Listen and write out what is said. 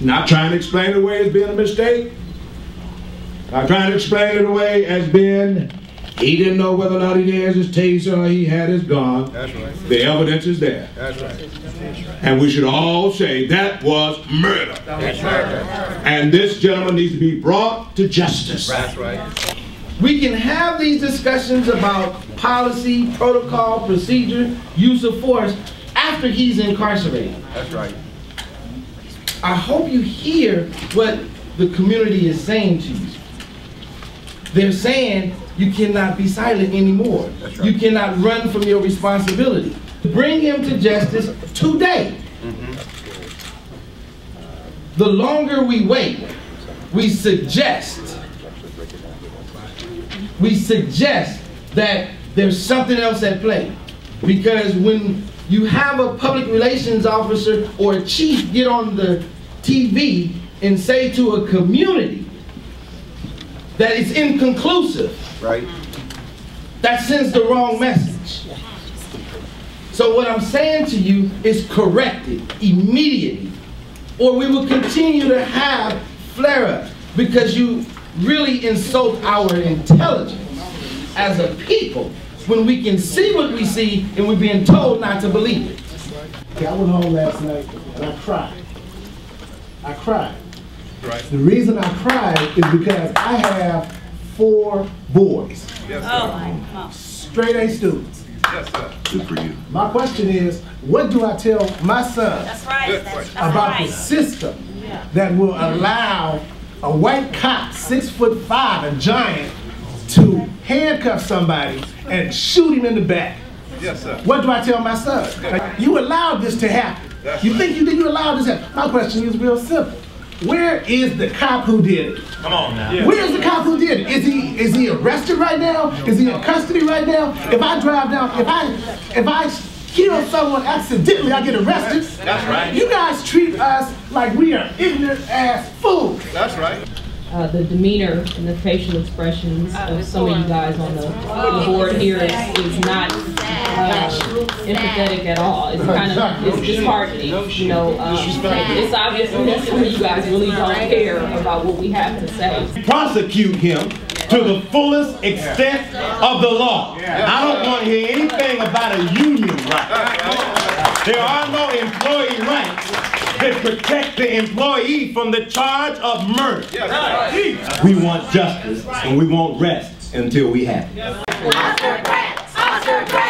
Not trying to explain it away as being a mistake. Not trying to explain it away as being he didn't know whether or not he had his taser or he had his gun. That's right. The evidence is there. That's right. And we should all say that was murder. That's right. And this gentleman needs to be brought to justice. That's right. We can have these discussions about policy, protocol, procedure, use of force after he's incarcerated. That's right. I hope you hear what the community is saying to you. They're saying you cannot be silent anymore. That's right. You cannot run from your responsibility. Bring him to justice today. Mm-hmm. The longer we wait, we suggest that there's something else at play. Because when you have a public relations officer or a chief get on the TV and say to a community that it's inconclusive, right, that sends the wrong message. So what I'm saying to you is correct it immediately, or we will continue to have flare-ups because you really insult our intelligence as a people when we can see what we see and we're being told not to believe it. Okay, I went home last night and I cried. I cried. Right. The reason I cried is because I have 4 boys. Yes, sir. Oh my God. Straight A students. Yes, sir. Good for you. My question is, what do I tell my son about the system that will allow a white cop, 6'5", a giant, to handcuff somebody and shoot him in the back? Yes, sir. What do I tell my son? Yes. You allowed this to happen. Yes, you think you did? You allowed this to happen. My question is real simple. Where is the cop who did it? Come on now. Yeah. Where is the cop who did it? Is he arrested right now? Is he in custody right now? If I drive down, if I kill someone accidentally, I get arrested. That's right. You guys treat us like we are ignorant ass fools. That's right. The demeanor and the facial expressions of some of you guys on the board here is not empathetic at all. It's kind of, it's disheartening. You know, it's obvious that some of you guys really don't care about what we have to say. Prosecute him to the fullest extent of the law. I don't want to hear anything about a union right. There are no employee rights that protect the employee from the charge of murder. Yes. We want justice and we won't rest until we have it. Officer Grant! Officer Grant!